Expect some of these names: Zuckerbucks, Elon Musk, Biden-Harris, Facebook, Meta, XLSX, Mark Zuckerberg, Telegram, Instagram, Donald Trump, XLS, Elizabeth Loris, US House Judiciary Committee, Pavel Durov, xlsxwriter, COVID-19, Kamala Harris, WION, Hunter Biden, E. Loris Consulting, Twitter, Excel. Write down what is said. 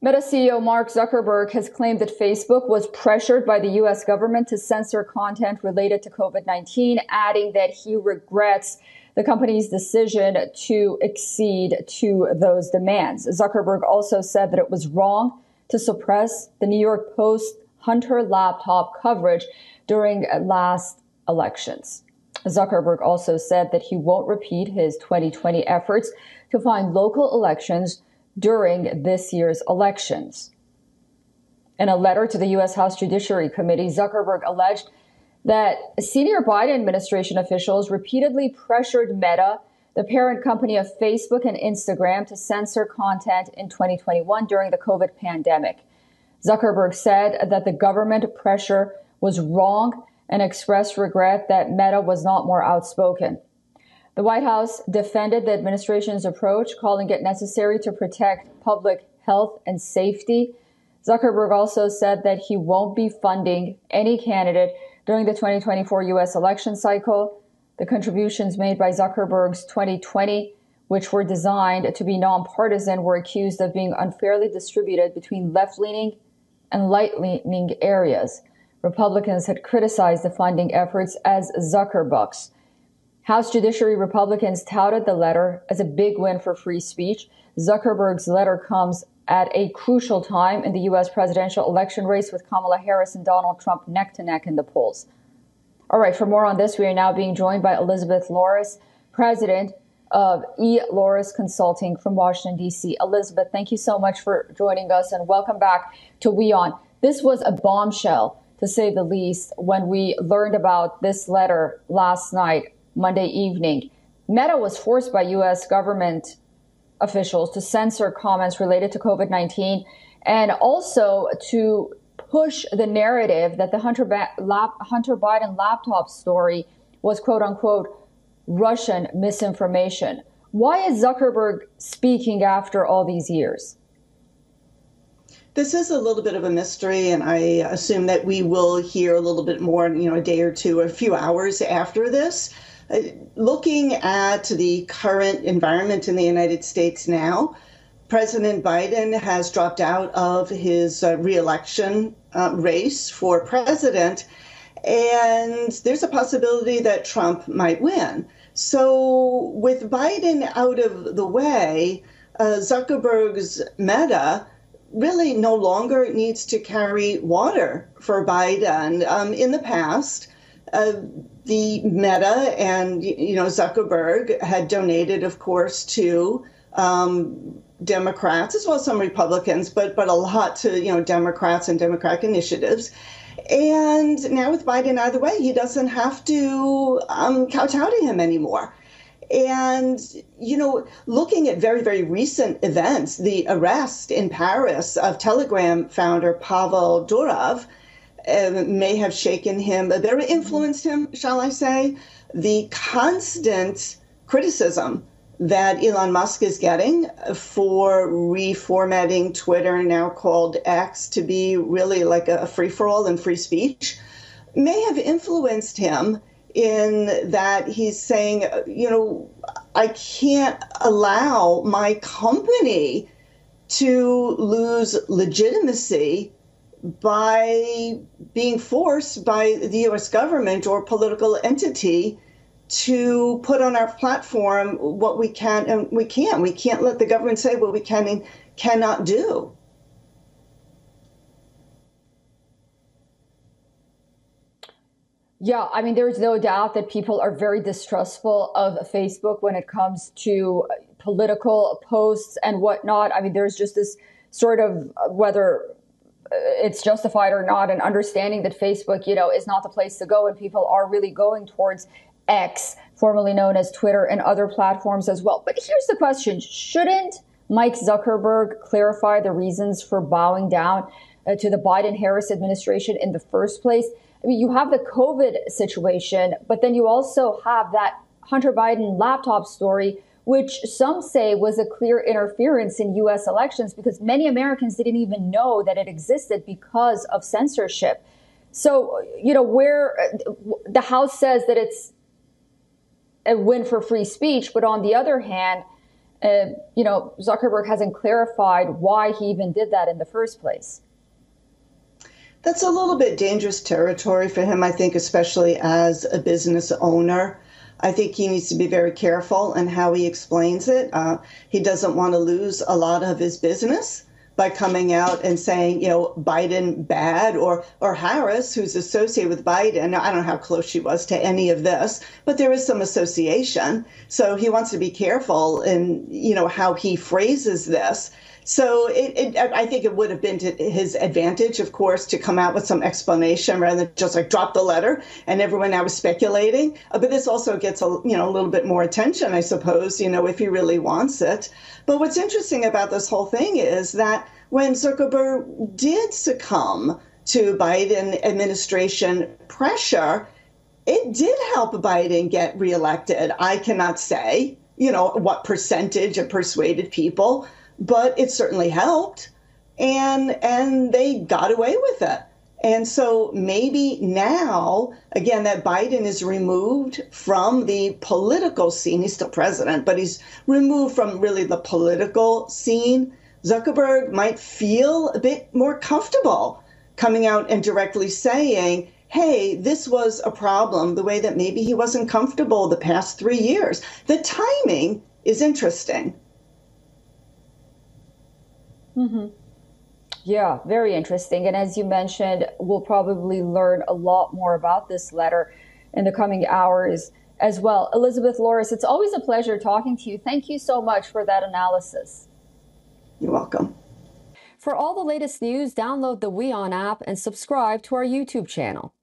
Meta CEO Mark Zuckerberg has claimed that Facebook was pressured by the U.S. government to censor content related to COVID-19, adding that he regrets the company's decision to accede to those demands. Zuckerberg also said that it was wrong to suppress the New York Post Hunter laptop coverage during last elections. Zuckerberg also said that he won't repeat his 2020 efforts to find local elections during this year's elections. In a letter to the U.S. House Judiciary Committee, Zuckerberg alleged that senior Biden administration officials repeatedly pressured Meta, the parent company of Facebook and Instagram, to censor content in 2021 during the COVID pandemic. Zuckerberg said that the government pressure was wrong and expressed regret that Meta was not more outspoken. The White House defended the administration's approach, calling it necessary to protect public health and safety. Zuckerberg also said that he won't be funding any candidate during the 2024 U.S. election cycle. The contributions made by Zuckerberg's 2020, which were designed to be nonpartisan, were accused of being unfairly distributed between left-leaning and right-leaning areas. Republicans had criticized the funding efforts as Zuckerbucks. House Judiciary Republicans touted the letter as a big win for free speech. Zuckerberg's letter comes at a crucial time in the U.S. presidential election race, with Kamala Harris and Donald Trump neck-to-neck in the polls. All right, for more on this, we are now being joined by Elizabeth Loris, president of E. Loris Consulting from Washington, D.C. Elizabeth, thank you so much for joining us, and welcome back to WION. This was a bombshell, to say the least, when we learned about this letter last night, Monday evening. Meta was forced by U.S. government officials to censor comments related to COVID-19 and also to push the narrative that the Hunter Biden laptop story was, quote unquote, Russian misinformation. Why is Zuckerberg speaking after all these years? This is a little bit of a mystery, and I assume that we will hear a little bit more, a day or two, a few hours after this. Looking at the current environment in the United States now, President Biden has dropped out of his re-election race for president, and there's a possibility that Trump might win. So with Biden out of the way, Zuckerberg's Meta really no longer needs to carry water for Biden. In the past, the Meta and, Zuckerberg had donated, of course, to Democrats as well as some Republicans, but a lot to, Democrats and Democratic initiatives. And now with Biden out of the way, he doesn't have to kowtow to him anymore. And, looking at very, very recent events, the arrest in Paris of Telegram founder Pavel Durov, may have shaken him, very influenced him, shall I say. The constant criticism that Elon Musk is getting for reformatting Twitter, now called X, to be really like a free-for-all and free speech, may have influenced him in that he's saying, I can't allow my company to lose legitimacy by being forced by the U.S. government or political entity to put on our platform what we can and we can't. We can't let the government say what we can and cannot do. Yeah, I mean, there's no doubt that people are very distrustful of Facebook when it comes to political posts and whatnot. I mean, there's just this sort of, whether it's justified or not, and understanding that Facebook, is not the place to go, and people are really going towards X, formerly known as Twitter, and other platforms as well. But here's the question. Shouldn't Mike Zuckerberg clarify the reasons for bowing down to the Biden-Harris administration in the first place? I mean, you have the COVID situation, but then you also have that Hunter Biden laptop story, which some say was a clear interference in U.S. elections because many Americans didn't even know that it existed because of censorship. So, where the House says that it's a win for free speech, but on the other hand, you know, Zuckerberg hasn't clarified why he even did that in the first place. That's a little bit dangerous territory for him, I think, especially as a business owner. I think he needs to be very careful in how he explains it. He doesn't want to lose a lot of his business by coming out and saying, you know, Biden bad, or Harris, who's associated with Biden. Now, I don't know how close she was to any of this, but there is some association. So he wants to be careful in, you know, how he phrases this. So I think it would have been to his advantage, of course, to come out with some explanation rather than just like drop the letter and everyone now is speculating. But this also gets, a little bit more attention, I suppose, you know, if he really wants it. But what's interesting about this whole thing is that when Zuckerberg did succumb to Biden administration pressure, it did help Biden get reelected. I cannot say, you know, what percentage it persuaded people, but it certainly helped, and they got away with it. And so maybe now, again, that Biden is removed from the political scene, he's still president, but he's removed from really the political scene, Zuckerberg might feel a bit more comfortable coming out and directly saying, hey, this was a problem, the way that maybe he wasn't comfortable the past 3 years. The timing is interesting. Mm-hmm. Yeah, very interesting. And as you mentioned, we'll probably learn a lot more about this letter in the coming hours as well. Elizabeth Loris, it's always a pleasure talking to you. Thank you so much for that analysis. You're welcome. For all the latest news, download the WION app and subscribe to our YouTube channel.